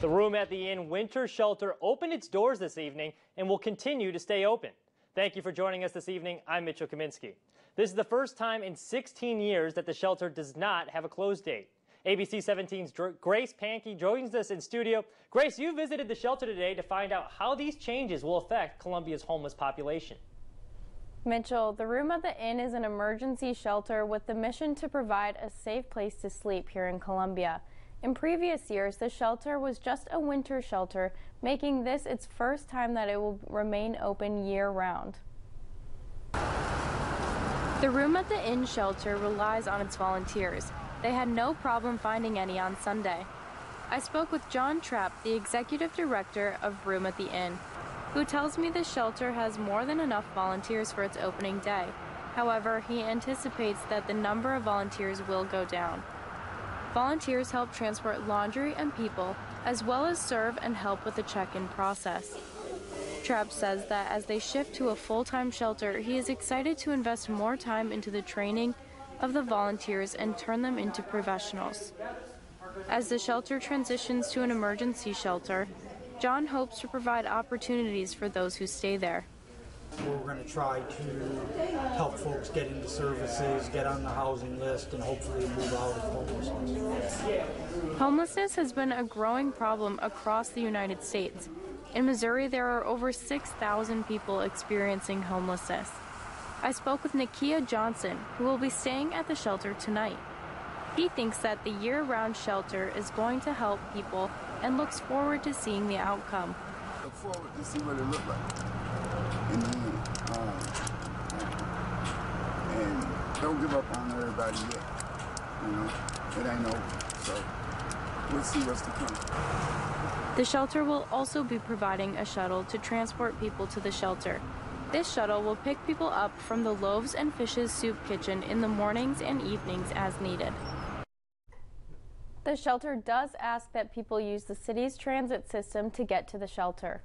The Room at the Inn Winter Shelter opened its doors this evening and will continue to stay open. Thank you for joining us this evening. I'm Mitchell Kaminsky. This is the first time in 16 years that the shelter does not have a close date. ABC 17's Grace Panke joins us in studio. Grace, you visited the shelter today to find out how these changes will affect Columbia's homeless population. Mitchell, the Room at the Inn is an emergency shelter with the mission to provide a safe place to sleep here in Columbia. In previous years, the shelter was just a winter shelter, making this its first time that it will remain open year-round. The Room at the Inn shelter relies on its volunteers. They had no problem finding any on Sunday. I spoke with John Trapp, the executive director of Room at the Inn, who tells me the shelter has more than enough volunteers for its opening day. However, he anticipates that the number of volunteers will go down. Volunteers help transport laundry and people, as well as serve and help with the check-in process. Trapp says that as they shift to a full-time shelter, he is excited to invest more time into the training of the volunteers and turn them into professionals. As the shelter transitions to an emergency shelter, John hopes to provide opportunities for those who stay there. We're going to try to help folks get into services, get on the housing list, and hopefully move out of homelessness. Homelessness has been a growing problem across the United States. In Missouri, there are over 6,000 people experiencing homelessness. I spoke with Nakia Johnson, who will be staying at the shelter tonight. He thinks that the year-round shelter is going to help people and looks forward to seeing the outcome. I look forward to see what it looks like. And don't give up on everybody yet, you know, it ain't over, so we'll see what's to come. The shelter will also be providing a shuttle to transport people to the shelter. This shuttle will pick people up from the Loaves and Fishes soup kitchen in the mornings and evenings as needed. The shelter does ask that people use the city's transit system to get to the shelter.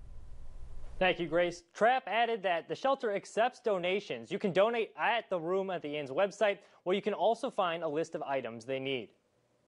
Thank you, Grace. Trapp added that the shelter accepts donations. You can donate at the Room at the Inn's website, where you can also find a list of items they need.